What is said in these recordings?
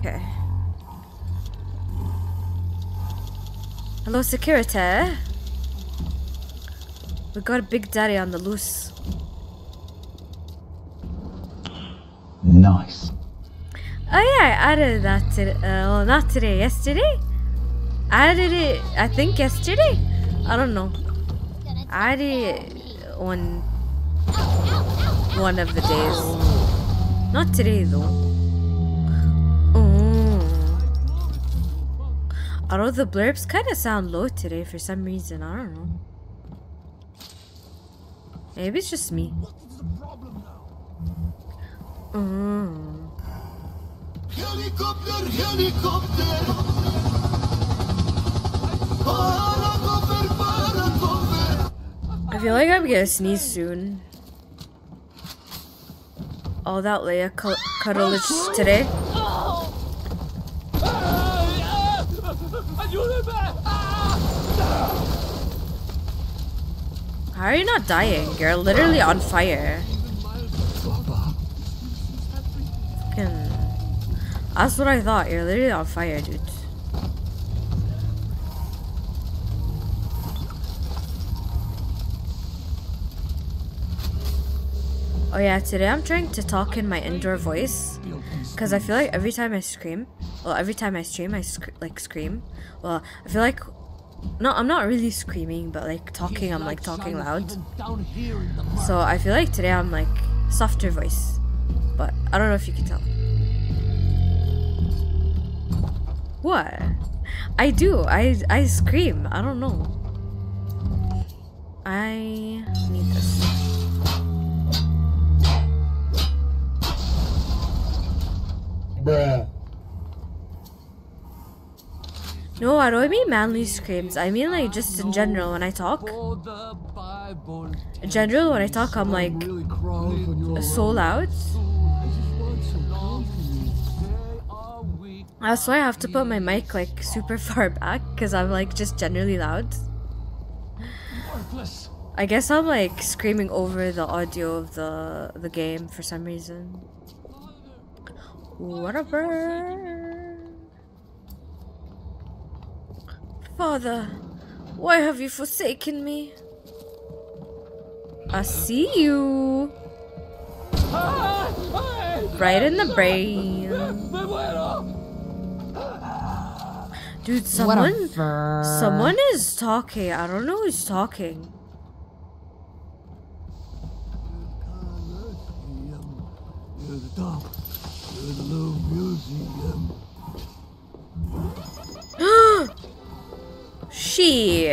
Okay. Hello, security. We got a big daddy on the loose. Nice. Oh yeah, I added that today. Well, not today, yesterday. I did it, I think yesterday. I don't know. I did it on one of the days. Not today though. Although the blurbs kind of sound low today for some reason, I don't know. Maybe it's just me. Helicopter, helicopter. I feel like I'm gonna sneeze soon. All that layer cuddlage today. How are you not dying? You're literally on fire. Fucking. That's what I thought. You're literally on fire, dude. Oh yeah, today I'm trying to talk in my indoor voice. Because I feel like every time I scream, well, every time I stream, I scream. Well, I feel like, no, I'm not really screaming, but like talking, I'm like talking loud. So I feel like today I'm like softer voice. But I don't know if you can tell. What? I do. I scream. I don't know. I need this. Bruh. No, I don't mean manly screams. I mean like just in general when I talk. In general when I talk I'm like so loud. That's why I have to put my mic like super far back because I'm like just generally loud. I guess I'm like screaming over the audio of the game for some reason. Whatever. Father, why have you forsaken me? I see you. Right in the brain. Dude, someone is talking. I don't know who's talking. She.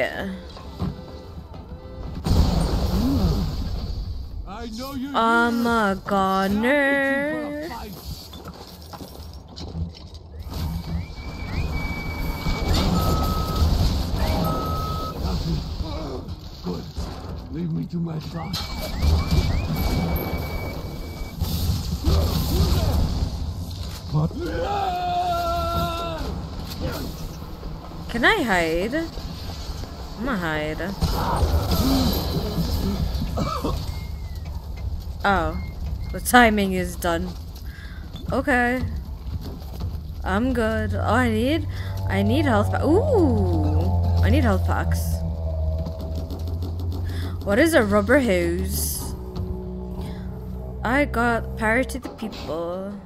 I'm a goner. Good. Leave me to my thoughts. Can I hide? I'm gonna hide. Oh, the timing is done. Okay, I'm good. Oh, I need health packs. Ooh, I need health packs. What is a rubber hose? I got power to the people.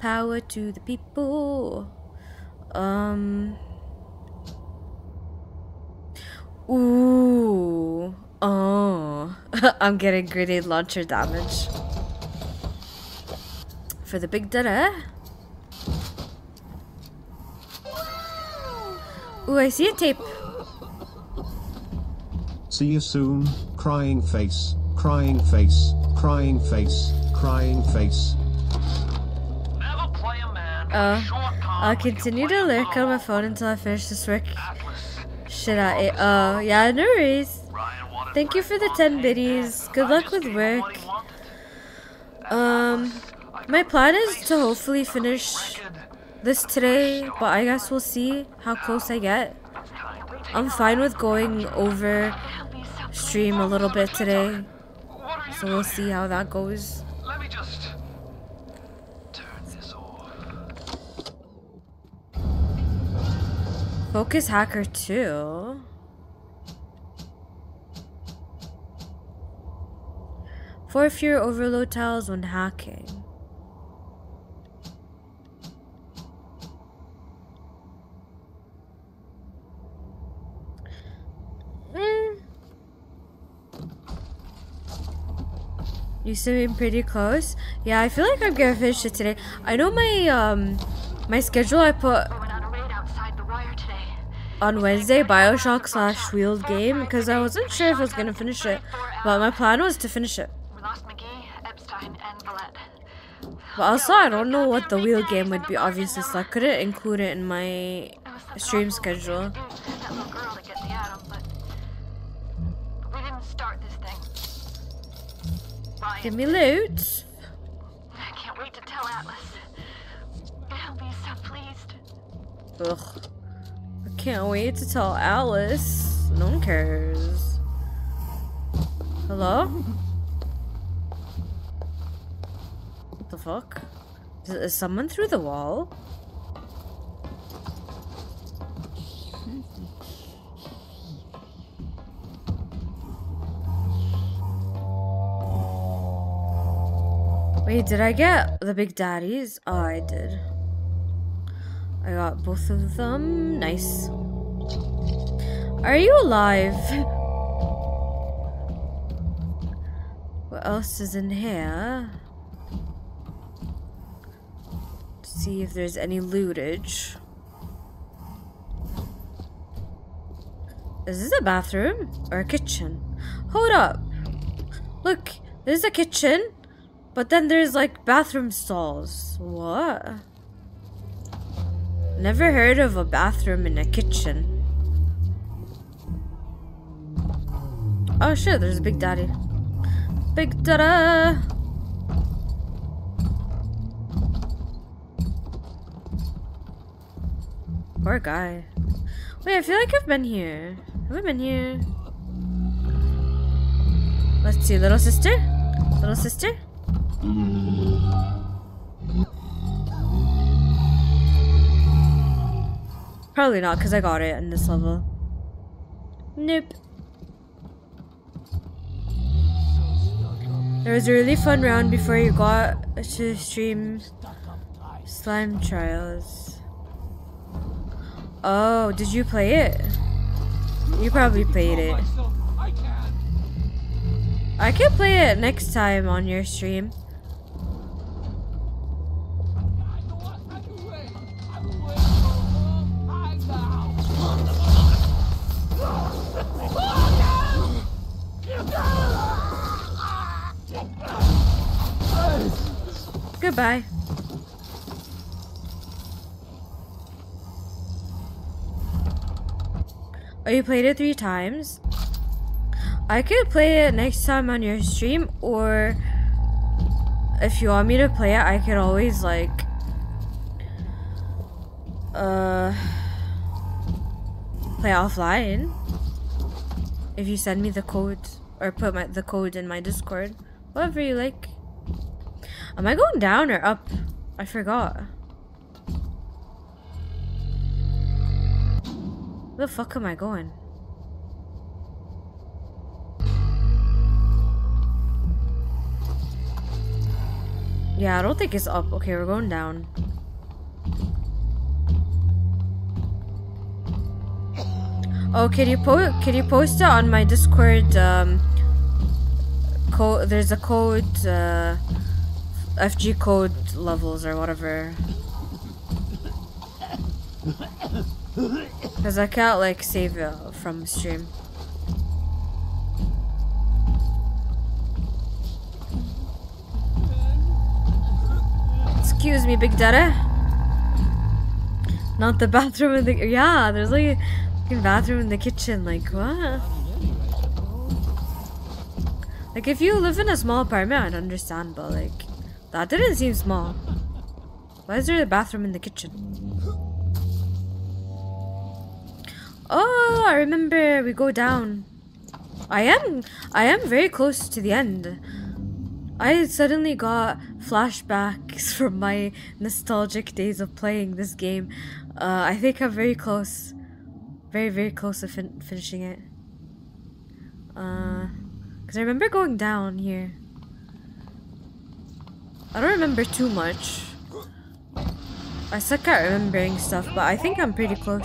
Power to the people. Ooh. Oh. I'm getting grenade launcher damage. For the big dada. Ooh, I see a tape. See you soon. Crying face. Crying face. Crying face. Crying face. I'll continue to lurk on my phone until I finish this work. Should I? Yeah, no worries. Thank you for the 10 biddies. Good luck with work. My plan is to hopefully finish this today, but I guess we'll see how close I get. I'm fine with going over stream a little bit today, so we'll see how that goes. Focus hacker too. Four fewer overload tiles when hacking. You seem pretty close. Yeah, I feel like I'm gonna finish it today. I know my my schedule I put on Wednesday, BioShock/Wheeled Game, because I wasn't sure if I was gonna finish it, but my plan was to finish it. But also, I don't know what the Wheeled Game would be, obviously, so I couldn't include it in my stream schedule. Give me loot. I can't wait to tell Atlas. He'll be so pleased. Ugh. I can't wait to tell Atlas. No one cares. Hello? What the fuck? Is someone through the wall? Wait, did I get the Big Daddies? Oh, I did. I got both of them. Nice. Are you alive? What else is in here? Let's see if there's any lootage. Is this a bathroom or a kitchen? Hold up. Look, there's a kitchen. But then there's like bathroom stalls. What? Never heard of a bathroom in a kitchen. Oh shit, there's a Big Daddy. Big Dada! Poor guy. Wait, I feel like I've been here. Have I been here? Let's see, little sister? Little sister? Probably not, because I got it in this level. Nope. There was a really fun round before you got to stream Slime Trials. Oh, did you play it? You probably played it. I can play it next time on your stream. Goodbye. Oh, you played it 3 times? I could play it next time on your stream, or if you want me to play it, I can always like play offline if you send me the code or put the code in my Discord, whatever you like. Am I going down or up? I forgot. Where the fuck am I going? Yeah, I don't think it's up. Okay, we're going down. Oh, can you post it on my Discord? There's a code. FG code levels or whatever, because I can't like save it from stream. Excuse me, Big Dada. Not the bathroom in the yeah. There's like a bathroom in the kitchen. Like what? Like if you live in a small apartment, I'd understand, but like. That didn't seem small. Why is there a bathroom in the kitchen? Oh, I remember we go down. I am very close to the end. I suddenly got flashbacks from my nostalgic days of playing this game. I think I'm very close. very, very close to finishing it. Because I remember going down here. I don't remember too much. I suck at remembering stuff, but I think I'm pretty close.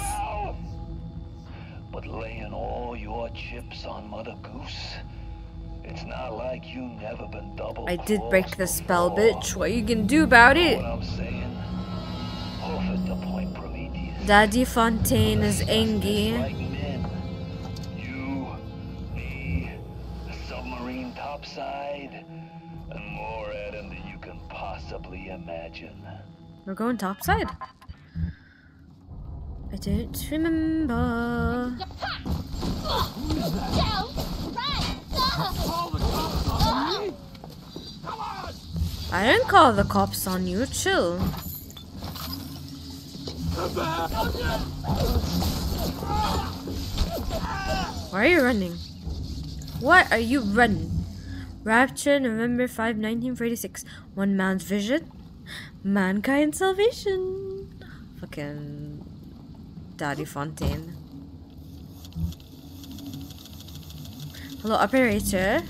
But laying all your chips on Mother Goose, it's not like you never been double. I did break the spell, bitch. What you gonna do about it? What I'm saying? Over the point, Prometheus. Daddy Fontaine is angry. Like men. You, me, the submarine topside, and more Adam than you can possibly imagine. We're going topside. I don't remember. I didn't call the cops on you, chill. Why are you running? What are you running? Rapture, November 5, 1946. One man's vision, mankind's salvation. Fucking Daddy Fontaine. Hello, operator.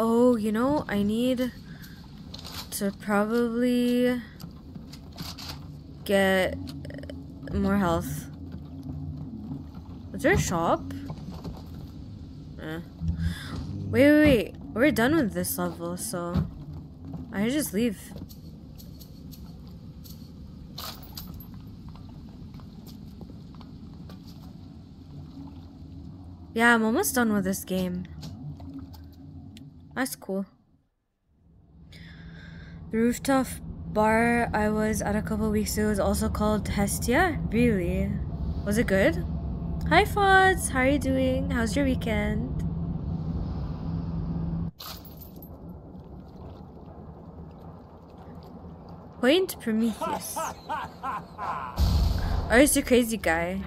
Oh, you know, I need to probably get more health. Is there a shop? Wait. We're done with this level, so I should just leave. Yeah, I'm almost done with this game. That's cool. The rooftop bar I was at a couple weeks ago is also called Hestia. Really? Was it good? Hi Fods, how are you doing? How's your weekend? Point Prometheus. Oh, it's your crazy guy.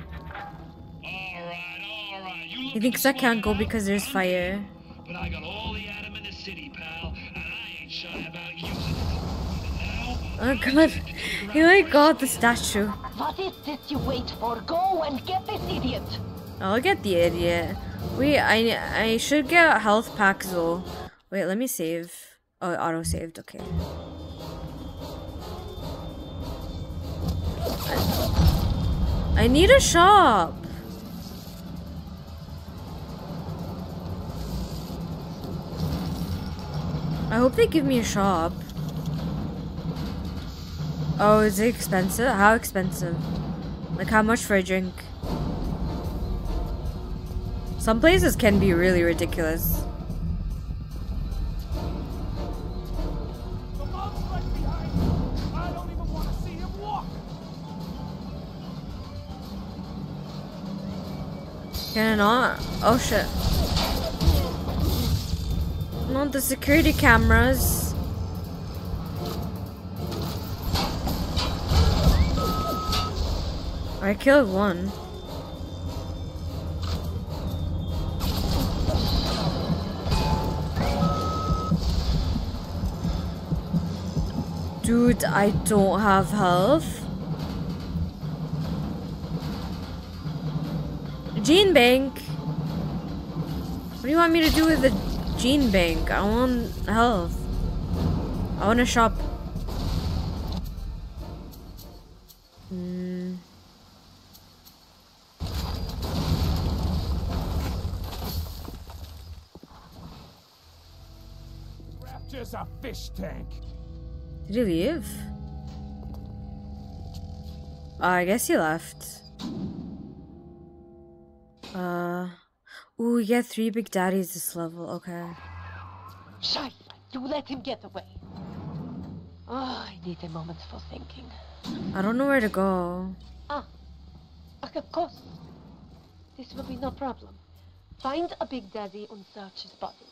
He thinks I can't go because there's fire. But I got all the Adam in the city, pal, and I ain't shy about using it. Oh god. Here I got the statue. What is this you wait for? Go and get this idiot. I'll get the idiot. Wait, I should get a health pack though. Wait, let me save. Oh, it auto saved, okay. I need a shop. I hope they give me a shop. Oh, is it expensive? How expensive? Like how much for a drink? Some places can be really ridiculous. The mom's right behind you. I don't even want to see him walk. Can I not? Oh shit. Not the security cameras. I killed one. Dude, I don't have health. Gene bank. What do you want me to do with the Gene bank? I want health. I want a shop. Rapture's a fish tank. Did he leave? I guess he left. Ooh, we get 3 big daddies this level, okay. Shite, you let him get away. Oh, I need a moment for thinking. I don't know where to go. Of course. This will be no problem. Find a big daddy and search his body.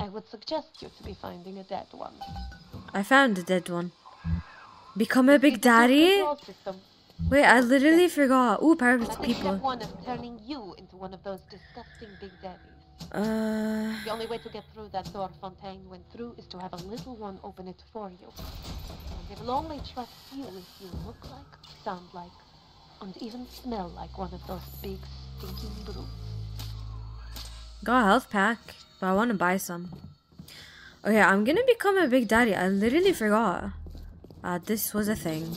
I would suggest you to be finding a dead one. I found a dead one. Become a big daddy? Wait, I literally forgot. Ooh, pirates people. One of turning you into one of those disgusting big daddies. The only way to get through that door Fontaine went through is to have a little one open it for you. And they will only trust you if you look like, sound like, and even smell like one of those big stinking brutes. Got a health pack, but I want to buy some. Okay, I'm gonna become a big daddy. I literally forgot this was a thing.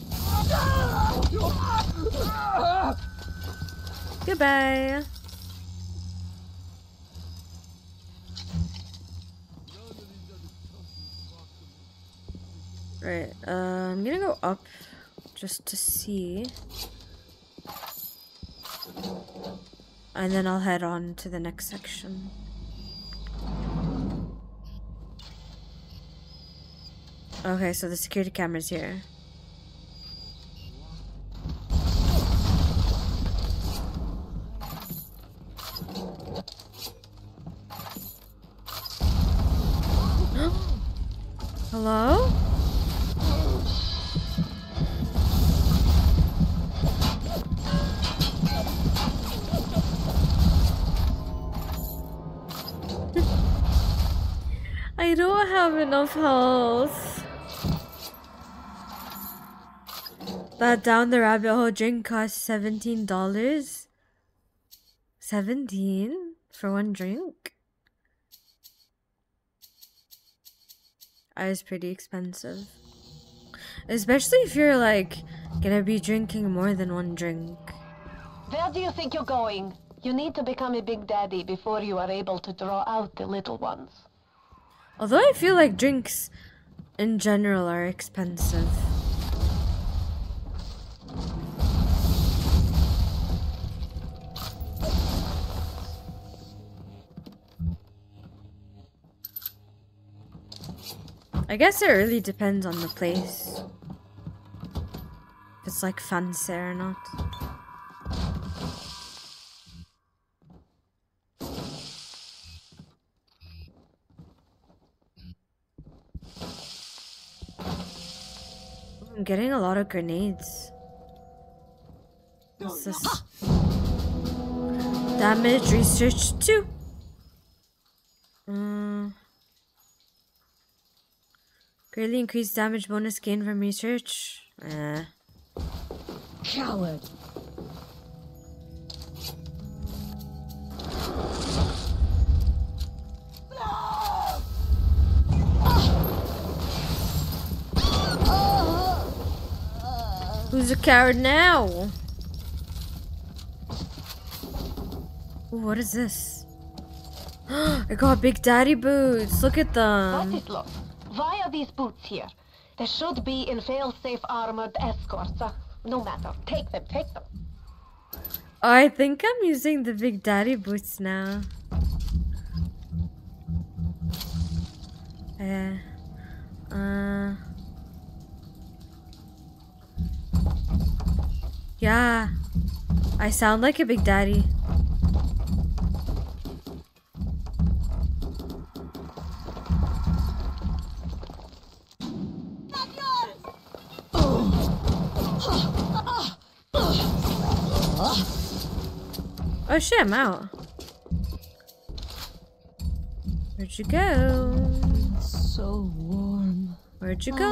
Goodbye. Right, I'm gonna go up just to see. And then I'll head on to the next section. Okay, so the security camera's here. Hello? I don't have enough health. That down the rabbit hole drink costs $17? 17 for one drink? That is pretty expensive. Especially if you're like gonna be drinking more than one drink. Where do you think you're going? You need to become a big daddy before you are able to draw out the little ones. Although I feel like drinks in general are expensive. I guess it really depends on the place. If it's like fancy or not. I'm getting a lot of grenades. What's this? Damage research 2. Greatly increased damage bonus gained from research. Coward. Who's a coward now? Ooh, what is this? I got big daddy boots. Look at them. What is lost? Why are these boots here? They should be in fail-safe armored escorts. No matter. Take them, take them. Oh, I think I'm using the big daddy boots now. Yeah. I sound like a big daddy. Oh shit, I'm out. Where'd you go? It's so warm. Where'd you go?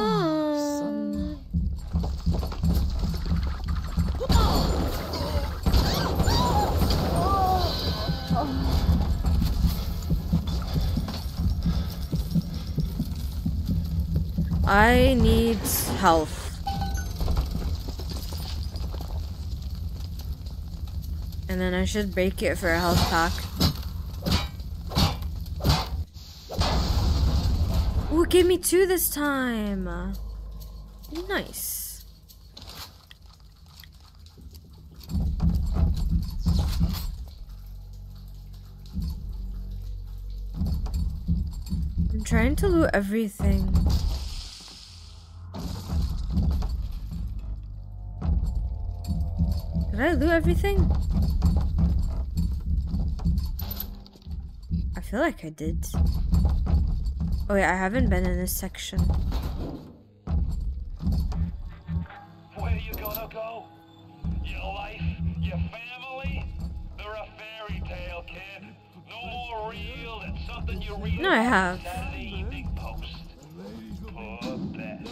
I need health. And then I should break it for a health pack. Ooh, it gave me 2 this time. Nice. I'm trying to loot everything. Did I loot everything? I feel like I did. Oh yeah, I haven't been in this section. Where you gonna go? Your life, your family? They're a fairy tale, kid. No more real than something you read. No, I have. Saturday Evening Post. Poor Beth.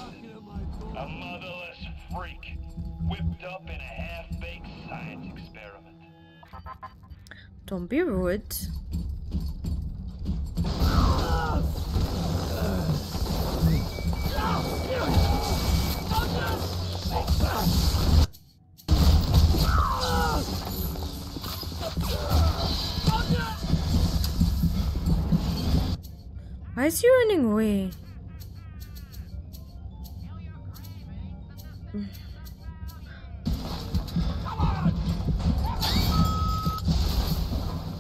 A motherless freak whipped up in a half-baked Don't be rude. Why is he running away?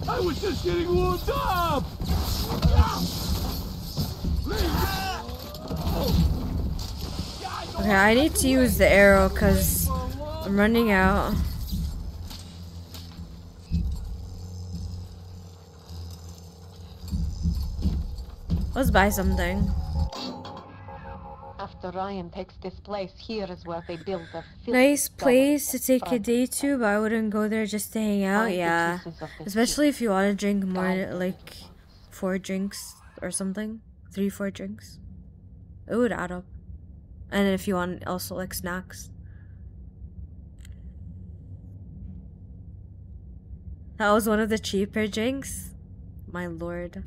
I was just getting warmed up! Okay, I need to use the arrow because I'm running out. Let's buy something. After Ryan takes this place, here is where they build a nice place to take a day to, but I wouldn't go there just to hang out, yeah. Especially if you want to drink more, like, 4 drinks or something. 3, 4 drinks. It would add up. And if you want also, like, snacks. That was one of the cheaper drinks. My lord.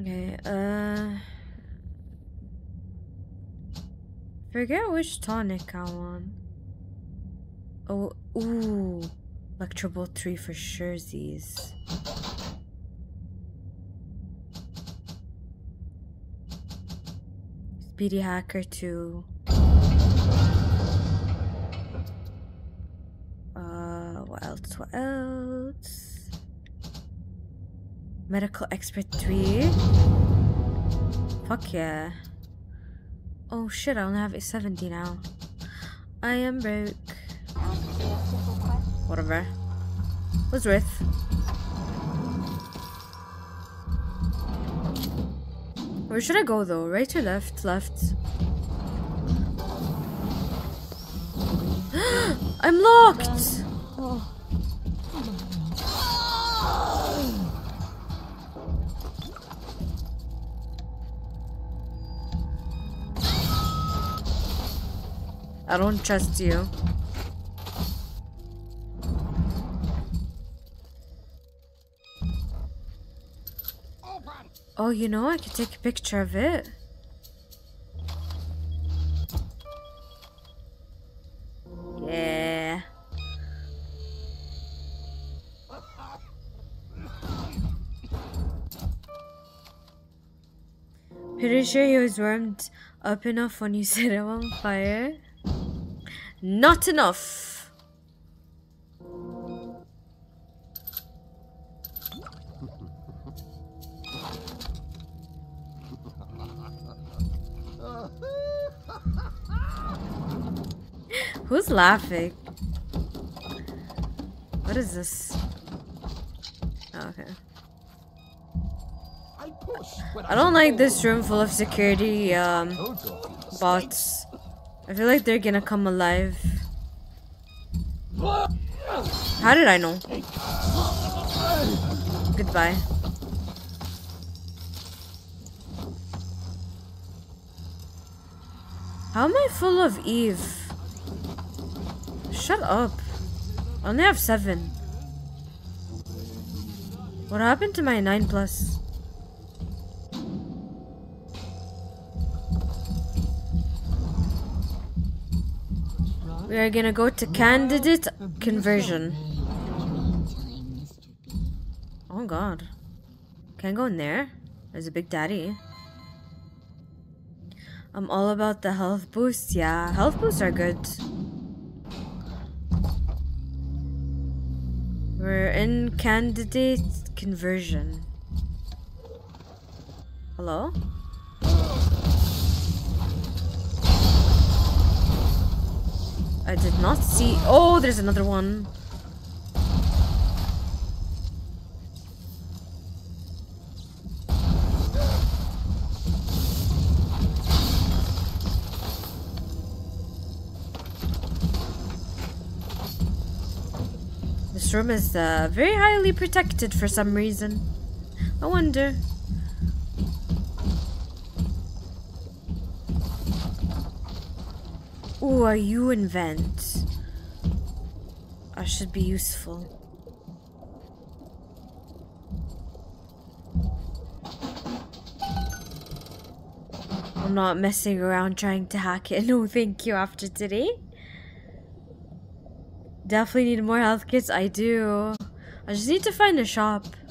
Okay, forget which tonic I want. Oh, ooh, Electro Bolt 3 for sure. These. Speedy Hacker 2. What else? What else? Medical Expert 3. Fuck yeah. Oh shit, I only have 70 now. I am broke. Whatever. What's worth? Where should I go though? Right or left? Left. I'm locked! I don't trust you. Oh, you know, I could take a picture of it. Yeah. Pretty sure he was warmed up enough when you set him on fire. Not enough. Who's laughing? What is this? Oh, okay. I don't like this room full of security bots. I feel like they're gonna come alive. How did I know? Goodbye. How am I full of Eve? Shut up. I only have 7. What happened to my 9+? We are gonna go to candidate conversion. Oh god. Can't go in there? There's a big daddy. I'm all about the health boosts. Yeah, health boosts are good. We're in candidate conversion. Hello? I did not see. Oh, there's another one. This room is very highly protected for some reason. I wonder. Or you invent. I should be useful. I'm not messing around trying to hack it. No, thank you after today. Definitely need more health kits. I do. I just need to find a shop.